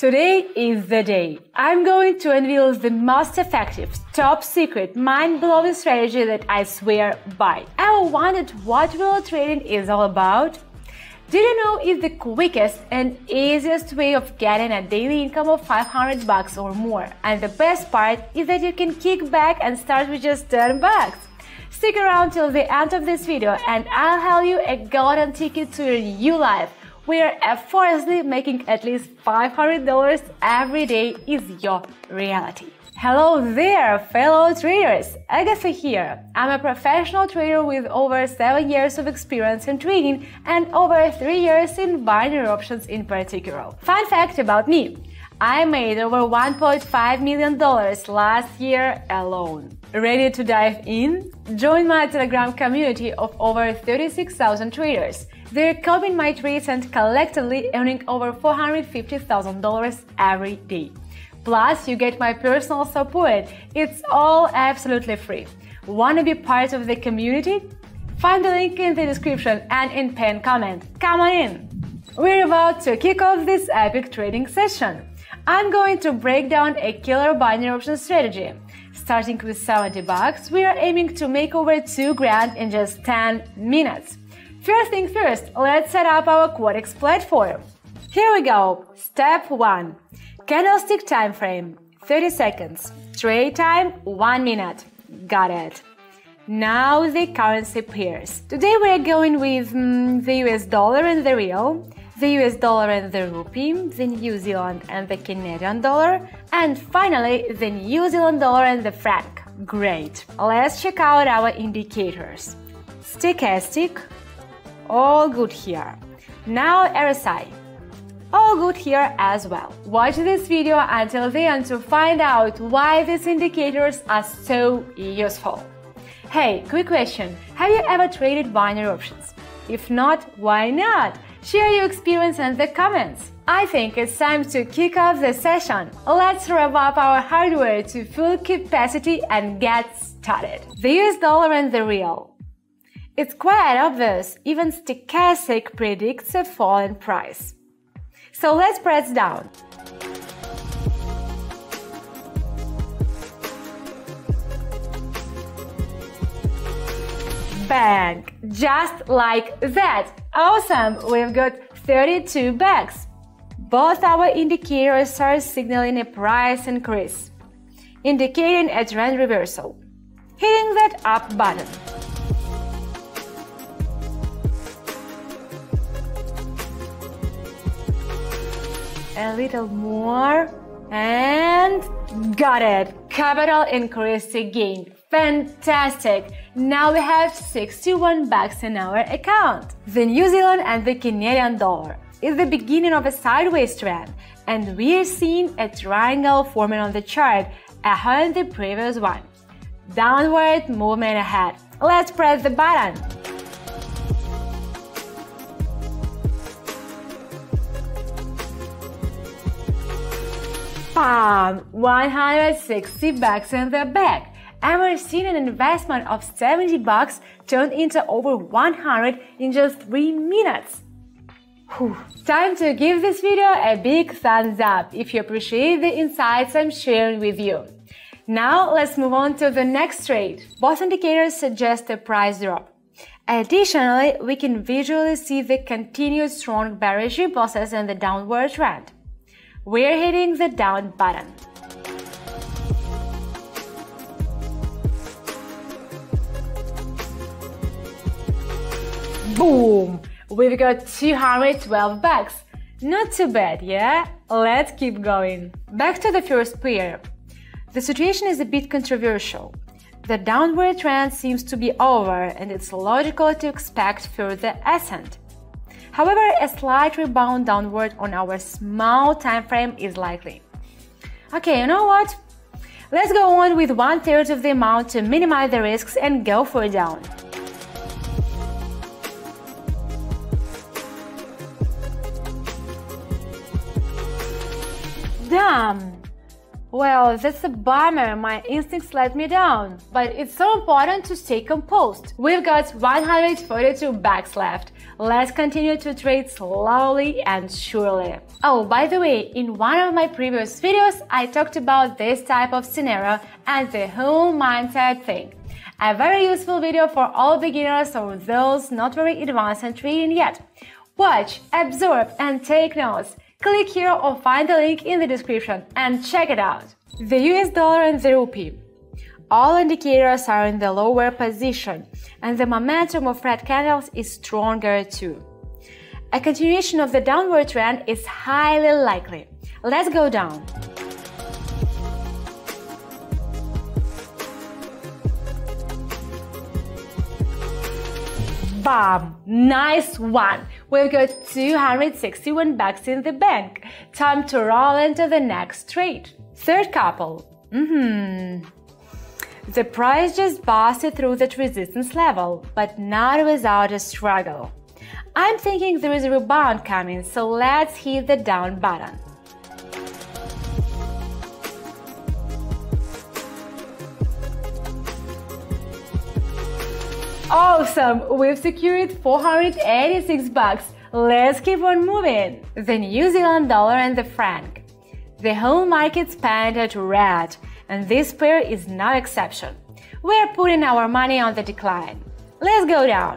Today is the day. I'm going to unveil the most effective, top secret, mind-blowing strategy that I swear by. Ever wondered what real trading is all about? Did you know it's the quickest and easiest way of getting a daily income of 500 bucks or more? And the best part is that you can kick back and start with just 10 bucks. Stick around till the end of this video and I'll tell you a golden ticket to your new life, where effortlessly making at least $500 every day is your reality. Hello there, fellow traders! Agatha here. I'm a professional trader with over 7 years of experience in trading and over 3 years in binary options in particular. Fun fact about me: I made over $1.5 million last year alone. Ready to dive in? Join my Telegram community of over 36,000 traders. They're copying my trades and collectively earning over $450,000 every day. Plus, you get my personal support. It's all absolutely free. Wanna be part of the community? Find the link in the description and in pinned comment. Come on in! We're about to kick off this epic trading session. I'm going to break down a killer binary option strategy. Starting with 70 bucks, we are aiming to make over 2 grand in just 10 minutes. First thing first, let's set up our Quotex platform. Here we go. Step 1. Candlestick time frame, 30 seconds. Trade time, 1 minute. Got it. Now the currency pairs. Today we are going with the US dollar and the real, the US dollar and the rupee, the New Zealand and the Canadian dollar, and finally the New Zealand dollar and the franc. Great. Let's check out our indicators. Stochastic, all good here. Now RSI, all good here as well. Watch this video until the end to find out why these indicators are so useful. Hey, quick question, have you ever traded binary options? If not, why not? Share your experience in the comments. I think it's time to kick off the session. Let's rev up our hardware to full capacity and get started. The US dollar and the real. It's quite obvious, even Stochastic predicts a fall in price. So let's press down. Bang! Just like that! Awesome! We've got 32 bucks. Both our indicators are signaling a price increase, indicating a trend reversal. Hitting that up button. A little more, and got it! Capital increased again. Fantastic! Now we have 61 bucks in our account. The New Zealand and the Canadian dollar is the beginning of a sideways trend, and we're seeing a triangle forming on the chart ahead of the previous one. Downward movement ahead. Let's press the button. Bam! 160 bucks in the bag. And we're seeing an investment of 70 bucks turned into over 100 in just 3 minutes. Whew. Time to give this video a big thumbs up if you appreciate the insights I'm sharing with you. Now let's move on to the next trade. Both indicators suggest a price drop. Additionally, we can visually see the continued strong bearish reversals and the downward trend. We're hitting the down button. Boom! We've got 212 bucks. Not too bad, yeah? Let's keep going. Back to the first pair. The situation is a bit controversial. The downward trend seems to be over and it's logical to expect further ascent. However, a slight rebound downward on our small time frame is likely. Okay, you know what? Let's go on with 1/3 of the amount to minimize the risks and go for a down. Damn! Well, that's a bummer, my instincts let me down. But it's so important to stay composed. We've got 142 bags left. Let's continue to trade slowly and surely. Oh, by the way, in one of my previous videos, I talked about this type of scenario and the whole mindset thing. A very useful video for all beginners or those not very advanced in trading yet. Watch, absorb and take notes. Click here or find the link in the description and check it out. The US dollar and the rupee. All indicators are in the lower position and the momentum of red candles is stronger too. A continuation of the downward trend is highly likely. Let's go down. Bam! Nice one! We've got 261 bucks in the bank. Time to roll into the next trade. Third couple. The price just busted through that resistance level, but not without a struggle. I'm thinking there is a rebound coming, so let's hit the down button. Awesome! We've secured 486 bucks. Let's keep on moving. The New Zealand dollar and the franc. The whole market spanned at red, and this pair is no exception. We're putting our money on the decline. Let's go down.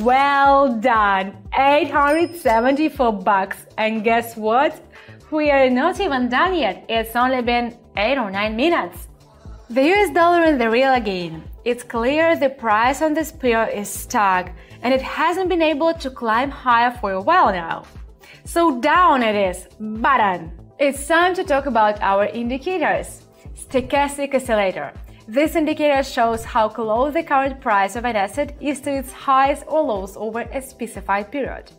Well done! 874 bucks. And guess what? We are not even done yet, it's only been 8 or 9 minutes. The US dollar and the real again. It's clear the price on this pair is stuck and it hasn't been able to climb higher for a while now. So down it is, button! It's time to talk about our indicators. Stochastic oscillator. This indicator shows how close the current price of an asset is to its highs or lows over a specified period.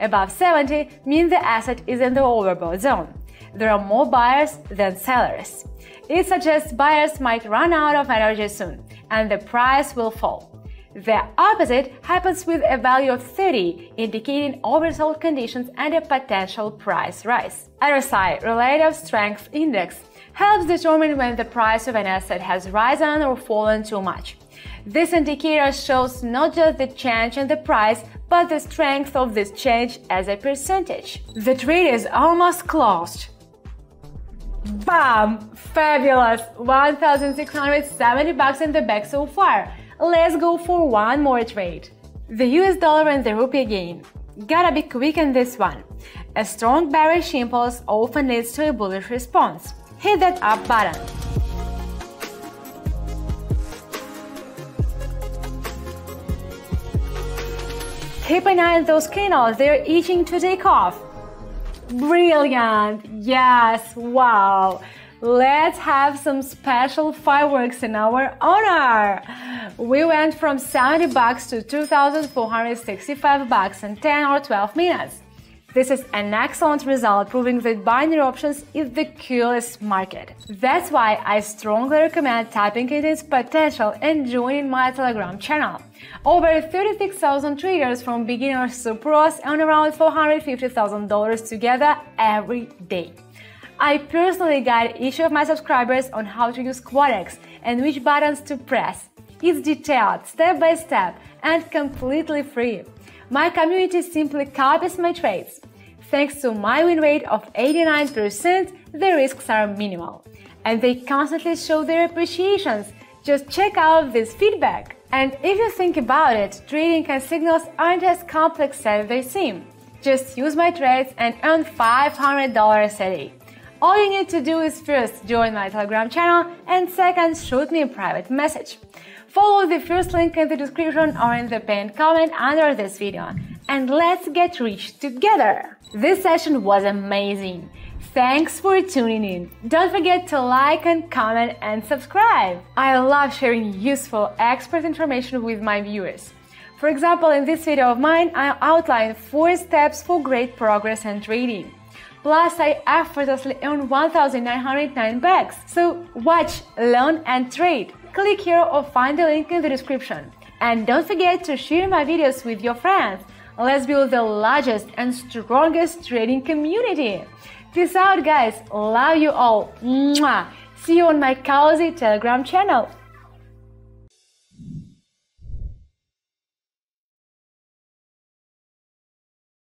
Above 70 means the asset is in the overbought zone. There are more buyers than sellers. It suggests buyers might run out of energy soon, and the price will fall. The opposite happens with a value of 30, indicating oversold conditions and a potential price rise. RSI, Relative Strength Index, helps determine when the price of an asset has risen or fallen too much. This indicator shows not just the change in the price, but the strength of this change as a percentage. The trade is almost closed. Bam! Fabulous! 1,670 bucks in the bag so far. Let's go for one more trade. The US dollar and the rupee again. Gotta be quick in this one. A strong bearish impulse often leads to a bullish response. Hit that up button. Keep an eye on those candles, they're itching to take off. Brilliant! Yes, wow! Let's have some special fireworks in our honor! We went from 70 bucks to 2,465 bucks in 10 or 12 minutes. This is an excellent result, proving that binary options is the coolest market. That's why I strongly recommend tapping into its potential and joining my Telegram channel. Over 36,000 traders from beginners to pros earn around $450,000 together every day. I personally guide each of my subscribers on how to use Quotex and which buttons to press. It's detailed, step by step, and completely free. My community simply copies my trades. Thanks to my win rate of 89%, the risks are minimal. And they constantly show their appreciations. Just check out this feedback. And if you think about it, trading and signals aren't as complex as they seem. Just use my trades and earn $500 a day. All you need to do is first join my Telegram channel and second shoot me a private message. Follow the first link in the description or in the pinned comment under this video. And let's get rich together! This session was amazing! Thanks for tuning in! Don't forget to like and comment and subscribe! I love sharing useful, expert information with my viewers. For example, in this video of mine, I outlined 4 steps for great progress in trading. Plus, I effortlessly earned 1,909 bucks. So watch, learn and trade! Click here or find the link in the description. And don't forget to share my videos with your friends. Let's build the largest and strongest trading community. Peace out, guys. Love you all. Mwah. See you on my cozy Telegram channel.